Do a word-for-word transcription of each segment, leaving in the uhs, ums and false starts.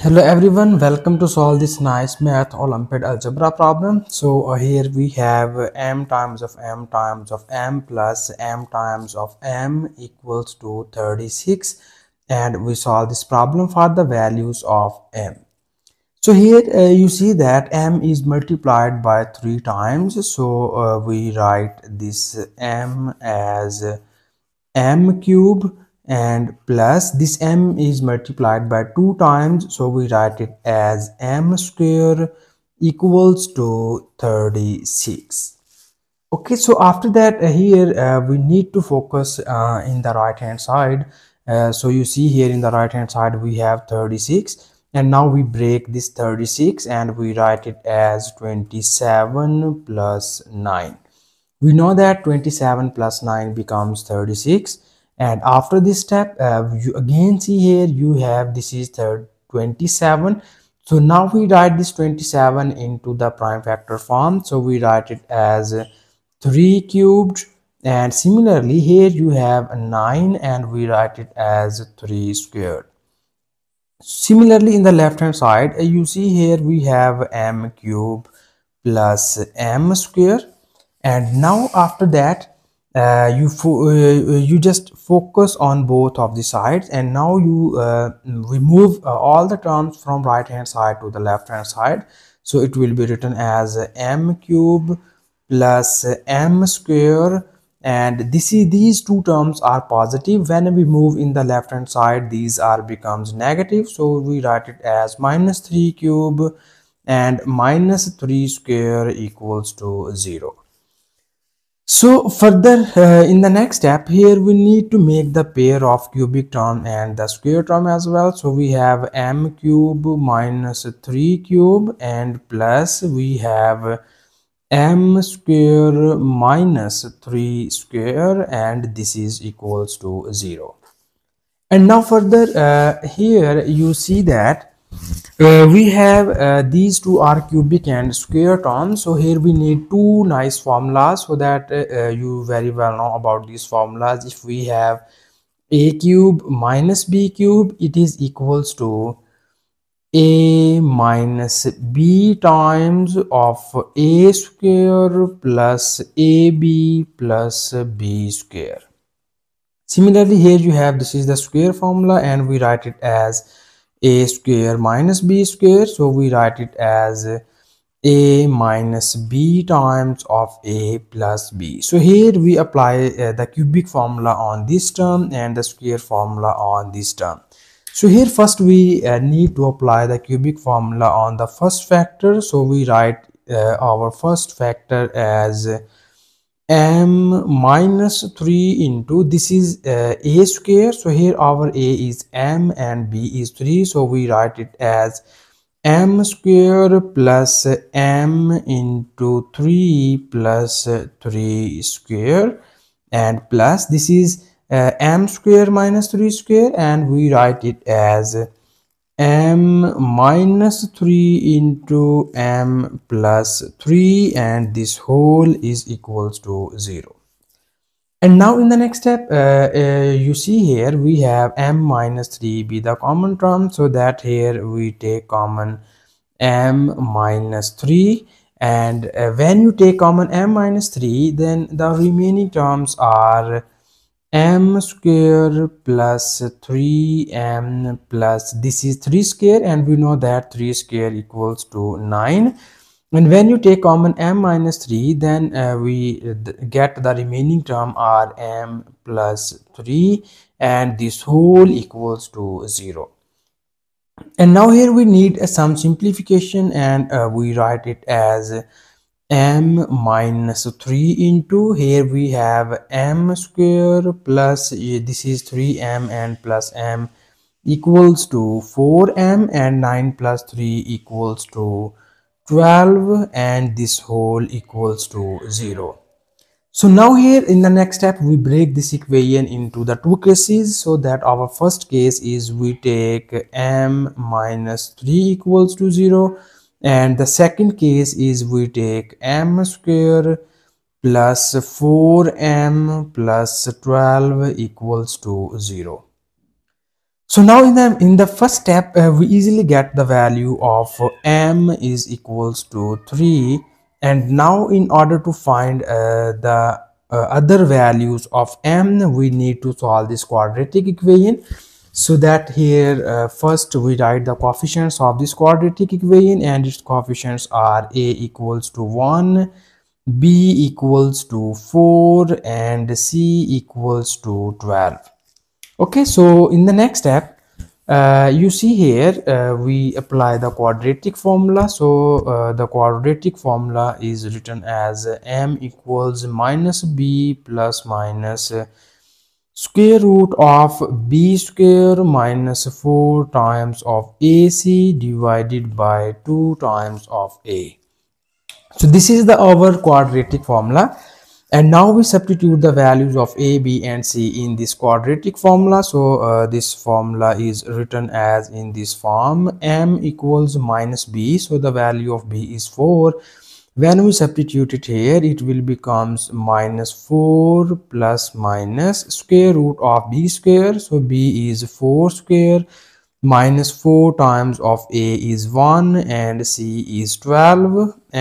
Hello everyone, welcome to solve this nice math Olympiad algebra problem. So uh, here we have m times of m times of m plus m times of m equals to thirty-six, and we solve this problem for the values of m. So here uh, you see that m is multiplied by three times, so uh, we write this m as m cube, and plus this m is multiplied by two times, so we write it as m square equals to thirty-six. Okay, so after that uh, here uh, we need to focus uh, in the right hand side. Uh, so you see here in the right hand side we have thirty-six, and now we break this thirty-six and we write it as twenty-seven plus nine. We know that twenty-seven plus nine becomes thirty-six. And after this step, uh, you again see here you have this is twenty-seven. So now we write this twenty-seven into the prime factor form. So we write it as three cubed. And similarly, here you have nine and we write it as three squared. Similarly, in the left hand side, you see here we have m cube plus m square. And now after that, Uh, you fo uh, you just focus on both of the sides, and now you uh, remove uh, all the terms from right hand side to the left hand side, so it will be written as m cube plus m square, and this is these two terms are positive. When we move in the left hand side, these are becomes negative, so we write it as minus three cube and minus three square equals to zero. So further uh, in the next step, here we need to make the pair of cubic term and the square term as well. So we have m cube minus three cube, and plus we have m square minus three square, and this is equals to zero. And now further uh, here you see that Uh, we have uh, these two are cubic and square terms, so here we need two nice formulas, so that uh, you very well know about these formulas. If we have a cube minus b cube, it is equals to a minus b times of a square plus ab plus b square. Similarly, here you have this is the square formula, and we write it as a square minus b square, so we write it as a minus b times of a plus b. So here we apply uh, the cubic formula on this term and the square formula on this term. So here first we uh, need to apply the cubic formula on the first factor, so we write uh, our first factor as m minus three into this is uh, a square, so here our a is m and b is three, so we write it as m square plus m into three plus three square, and plus this is uh, m square minus three square, and we write it as m minus three into m plus three, and this whole is equals to zero. And now in the next step uh, uh, you see here we have m minus three be the common term, so that here we take common m minus three, and uh, when you take common m minus three, then the remaining terms are m square plus three m plus this is three square, and we know that three square equals to nine, and when you take common m minus three, then uh, we th get the remaining term are m plus three, and this whole equals to zero. And now here we need uh, some simplification, and uh, we write it as m minus three into here we have m square plus this is three m and plus m equals to four m, and nine plus three equals to twelve, and this whole equals to zero. So now here in the next step we break this equation into the two cases, so that our first case is we take m minus three equals to zero, and the second case is we take m square plus four m plus twelve equals to zero. So now in the in the first step, uh, we easily get the value of m is equals to three. And now in order to find uh, the uh, other values of m, we need to solve this quadratic equation. So that here uh, first we write the coefficients of this quadratic equation, and its coefficients are a equals to one, b equals to four, and c equals to twelve. Okay, so in the next step, uh, you see here uh, we apply the quadratic formula. So uh, the quadratic formula is written as m equals minus b plus minus square root of b square minus four times of ac divided by two times of a. So this is the our quadratic formula. And now we substitute the values of a, b and c in this quadratic formula. So uh, this formula is written as in this form: m equals minus b, so the value of b is four. When we substitute it here, it will becomes minus four plus minus square root of b square, so b is four square, minus four times of a is one, and c is twelve,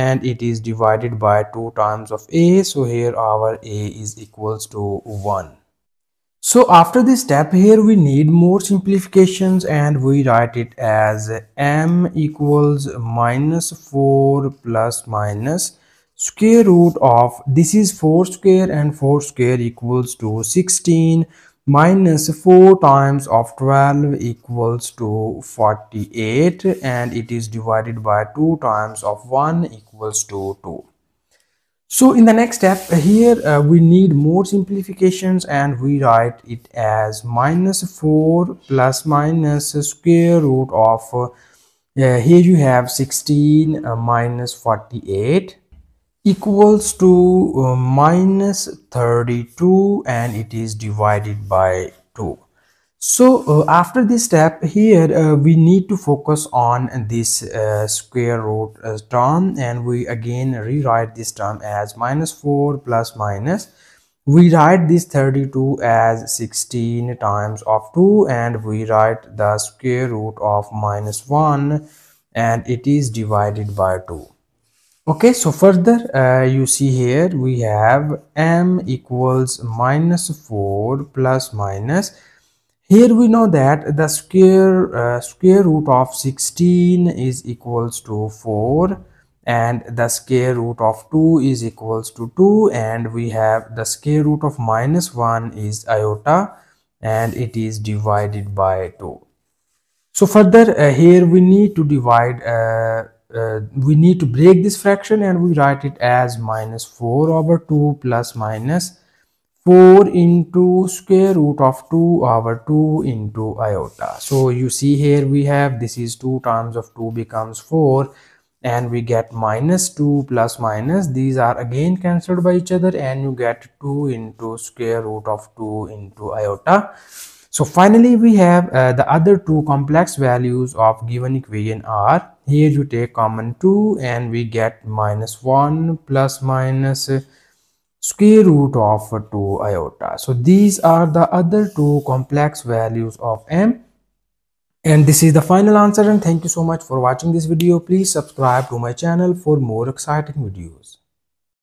and it is divided by two times of a, so here our a is equals to one. So after this step, here we need more simplifications, and we write it as m equals minus four plus minus square root of, this is four square, and four square equals to sixteen, minus four times of twelve equals to forty-eight, and it is divided by two times of one equals to two. So in the next step here uh, we need more simplifications, and we write it as minus four plus minus square root of uh, here you have sixteen uh, minus forty-eight equals to uh, minus thirty-two, and it is divided by two. So uh, after this step here uh, we need to focus on this uh, square root uh, term, and we again rewrite this term as minus four plus minus, we write this thirty-two as sixteen times of two, and we write the square root of minus one, and it is divided by two. Okay, so further uh, you see here we have m equals minus four plus minus, here we know that the square uh, square root of sixteen is equals to four, and the square root of two is equals to two, and we have the square root of minus one is iota, and it is divided by two. So further uh, here we need to divide uh, Uh, we need to break this fraction, and we write it as minus four over two plus minus four into square root of two over two into iota. So you see here we have this is two times of two becomes four, and we get minus two plus minus, these are again cancelled by each other, and you get two into square root of two into iota. So finally we have uh, the other two complex values of given equation are, here you take common two, and we get minus one plus minus square root of two iota. So these are the other two complex values of m, and this is the final answer. And thank you so much for watching this video. Please subscribe to my channel for more exciting videos.